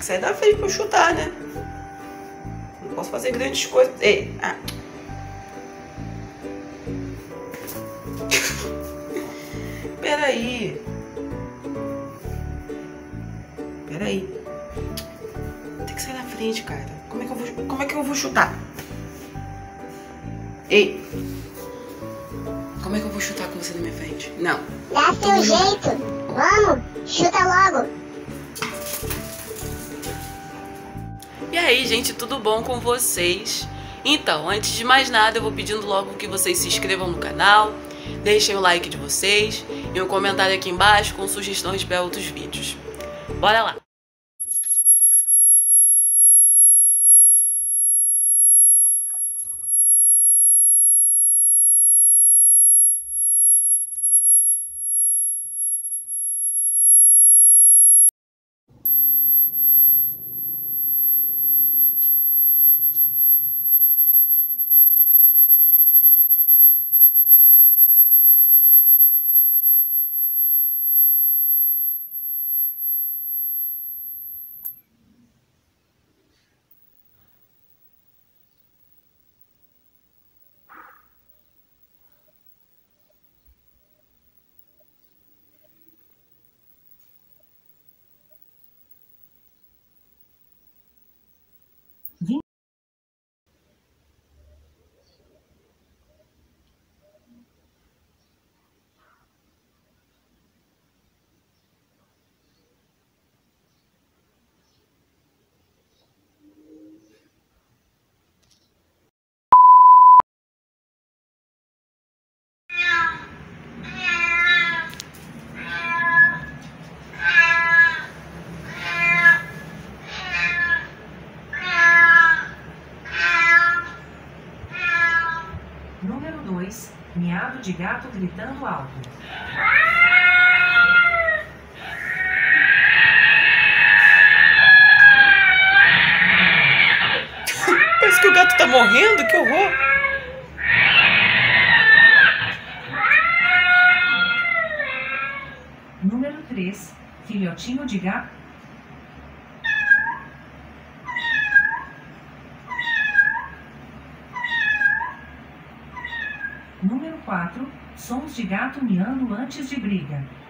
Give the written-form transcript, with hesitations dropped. que sair da frente pra eu chutar, né? Não posso fazer grandes coisas. Ei, ah. Peraí. Tem que sair da frente, cara. Como é que eu vou chutar? Ei. Como é que eu vou chutar com você na minha frente? Não. Dá teu jeito. Vamos, chuta logo. E aí, gente, tudo bom com vocês? Então, antes de mais nada, eu vou pedindo logo que vocês se inscrevam no canal, deixem o like de vocês e um comentário aqui embaixo com sugestões para outros vídeos. Bora lá! Miado de gato gritando alto. Parece que o gato tá morrendo, que horror! Número 3, filhotinho de gato. Número 4, sons de gato miando antes de briga.